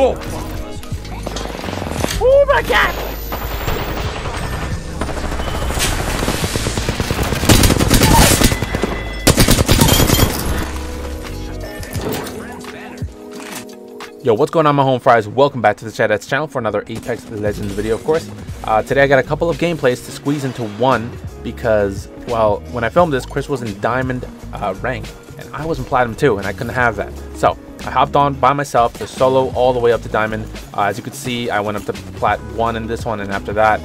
Whoa! Oh my god! Yo, what's going on, my home fries? Welcome back to the Chadheads channel for another Apex Legends video, of course. Today I got a couple of gameplays to squeeze into one because, well, when I filmed this, Chris was in Diamond rank and I was in Platinum 2 and I couldn't have that. So I hopped on by myself to solo all the way up to Diamond. As you can see, I went up to Plat 1 in this one, and after that,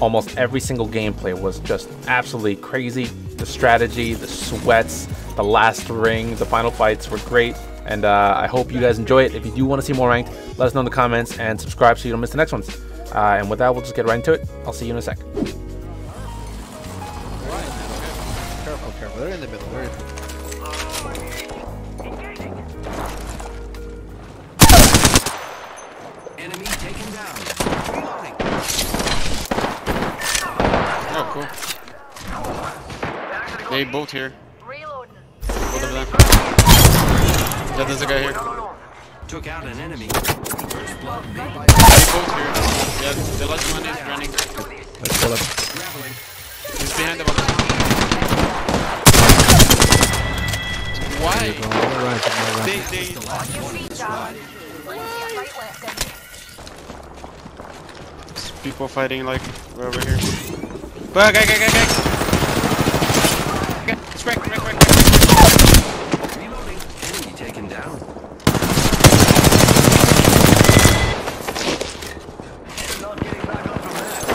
almost every single gameplay was just absolutely crazy. The strategy, the sweats, the last ring, the final fights were great. And I hope you guys enjoy it. If you do want to see more ranked, let us know in the comments and subscribe so you don't miss the next ones. And with that, we'll just get right into it. I'll see you in a sec. Alright, okay. Careful, careful. They're in the middle. They're in the middle. Enemy taken down. Reloading. Oh, cool. They both here. Reloading. Both of them. Yeah, there's a guy here. Took out an enemy. First blood. They both here. Yeah, the last one is running. Let's pull up. He's behind the box. Why? There's people fighting like right over here. Go. It's crack. Taken down. And not getting back up from that.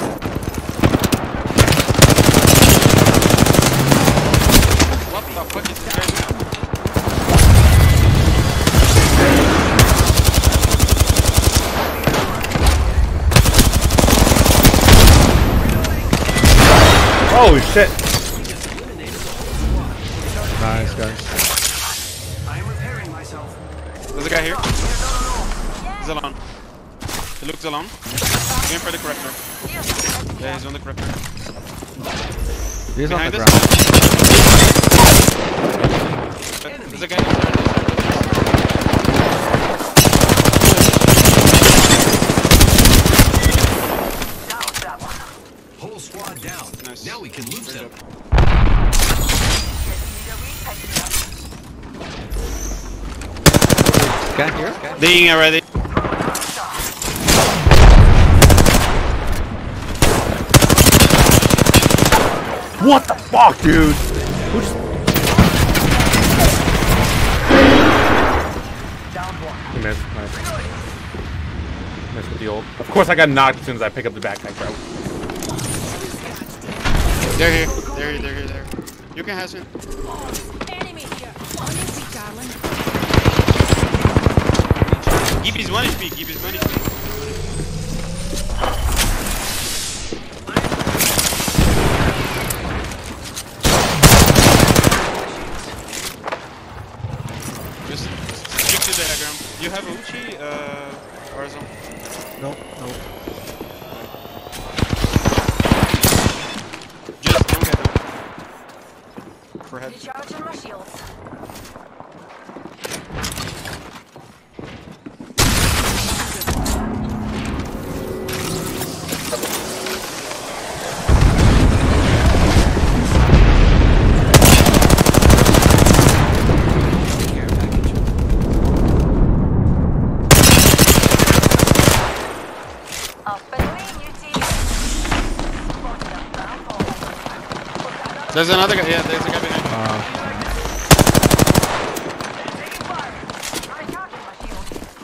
What the fuck is that? Holy shit. Nice, guys. There's a guy here. He's alone. He looks alone. Aim for the corrector. Yeah, he's on the corrector. He's behind on the ground. There's a guy here. Whole squad down. Nice. Now we can loot them. Here? Ding already. What the fuck, dude? Who's he missed, nice. Missed with the old. Of course I got knocked as soon as I pick up the backpack, bro. They're here. They're here. You can has it. Enemy here. Keep his one HP, keep his one HP. Just stick to the diagram. You have a Uchi, Warzone? No. Just don't get him. Perhaps. Recharging my shields. There's another guy, yeah, there's a guy behind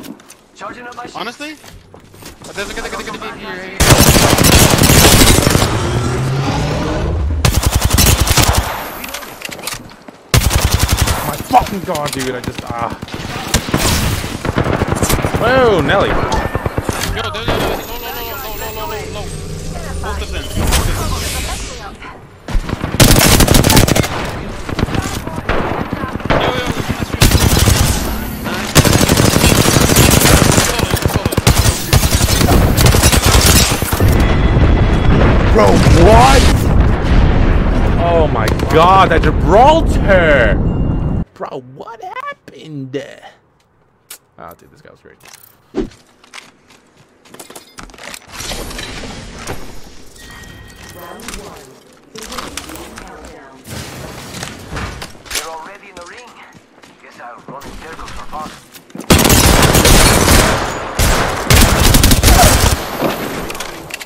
you. Honestly? There's a guy here. Oh my fucking god, dude, I just, Whoa, Nelly. Yo, no. Both of them. Bro, what? Oh my god, that Gibraltar! Bro, what happened? Ah, dude, this guy was great. They're already in the ring. Guess I'll run in circles for fun.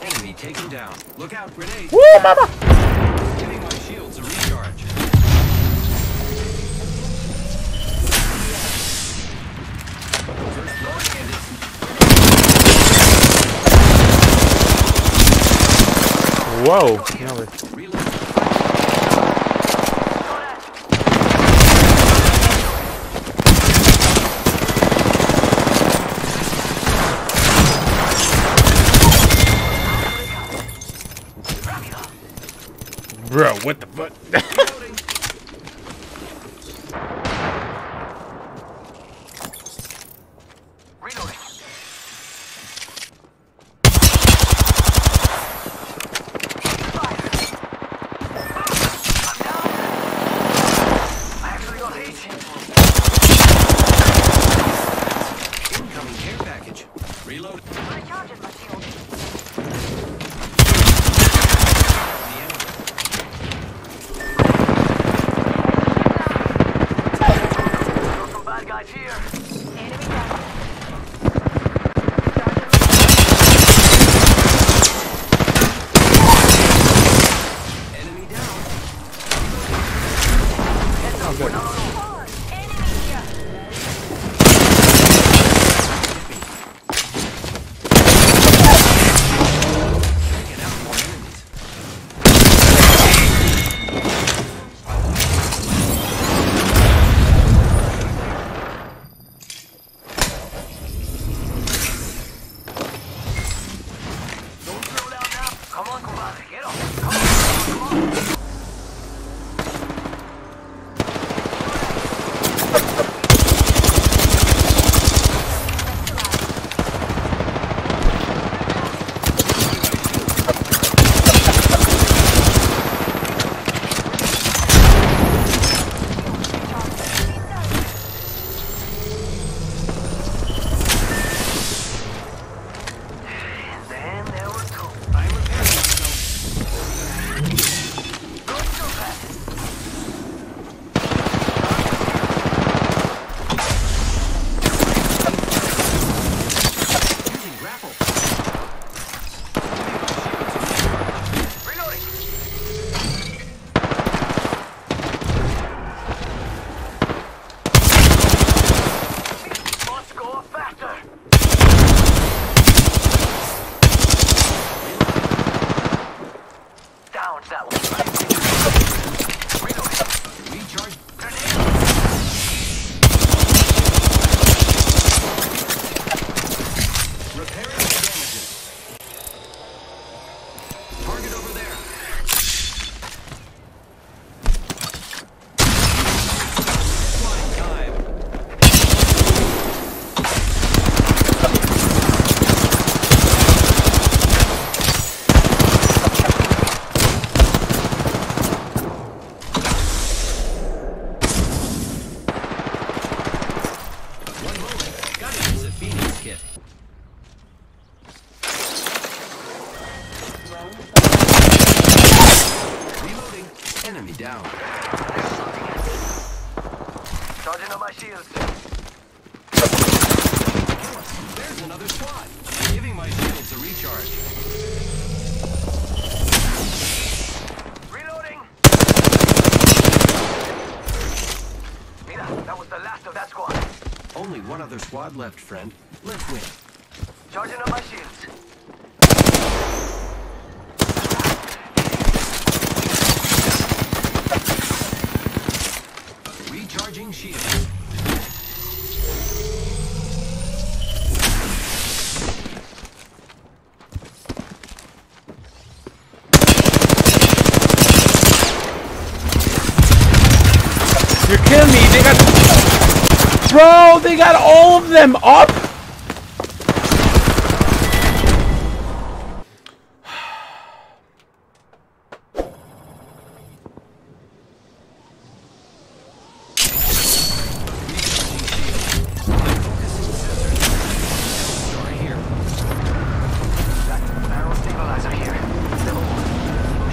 Enemy taken down. Look out, grenade. Woo, mama! Giving my shields a recharge. Whoa! Never. Bro, what the fuck? Enemy down. Charging on my shields. There's another squad. Giving my shields a recharge. Reloading. Mira, that was the last of that squad. Only one other squad left, friend. Let's win. Charging on my shields. Charging shield. You're killing me. They got, bro, they got all of them up. Here. Level 1.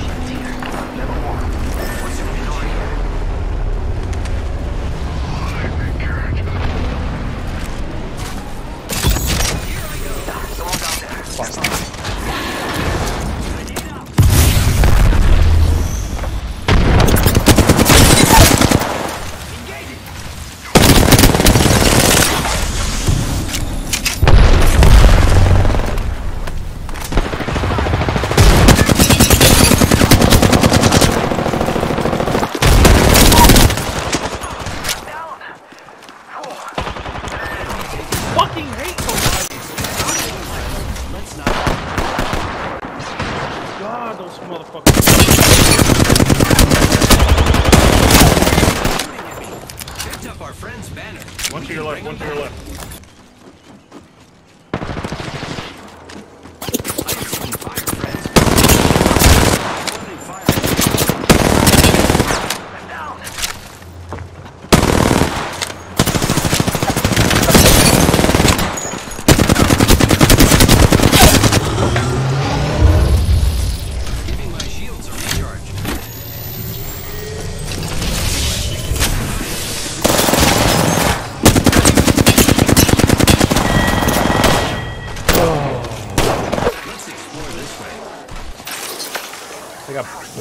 our friend's banner. One to your left, one to your left.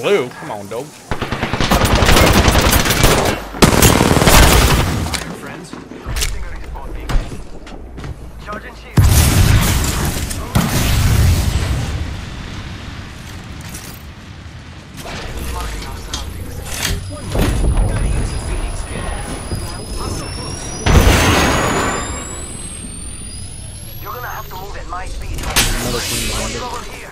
Blue, come on, dope. Fire, friends. Charging shield. Marking our surroundings. Gotta use a Phoenix kit. I'm so close. You're gonna have to move at my speed. Another team over here.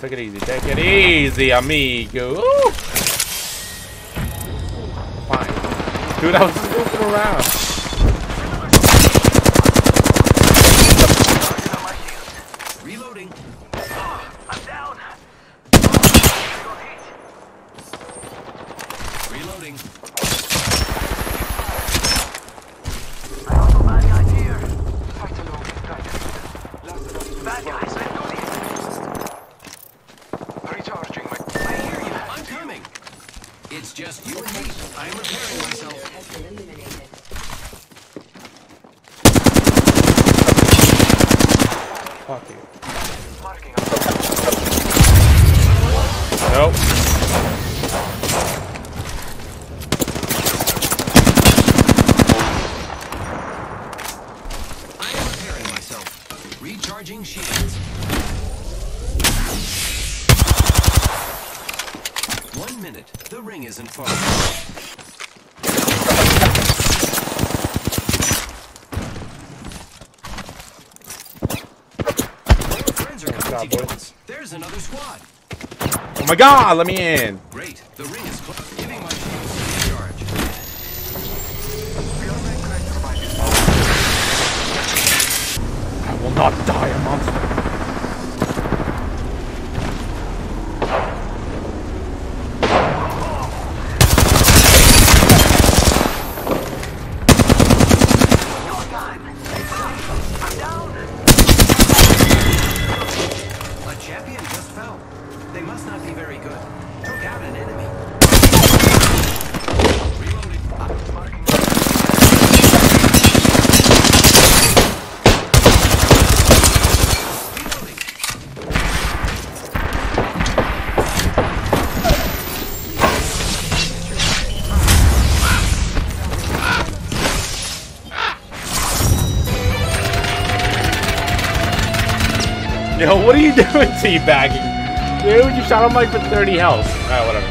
Take it easy, amigo. Ooh. Fine. Dude, I was just looking around. Reloading. I'm down. Reloading. I have a bad guy here. Fight alone. Bad guys. It's just you and me. I'm repairing myself. Fuck you. Nope. I am repairing myself. Recharging shields. The ring isn't far. job, boys. There's another squad. Oh my god, let me in. Great. The ring is close. Giving my charge. I will not die a monster. Yo, what are you doing, teabagging? Dude, you shot him like for 30 health. Alright, whatever.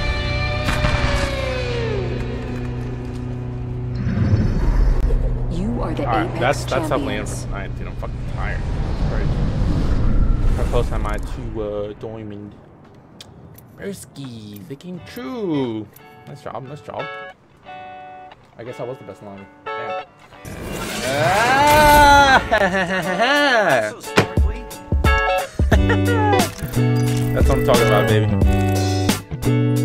You are the Apex that's how land for tonight, dude. I'm fucking tired. How close am I to diamond? Erskis, they came true. Nice job, nice job. I guess I was the best line. Yeah. Ah! That's what I'm talking about, baby.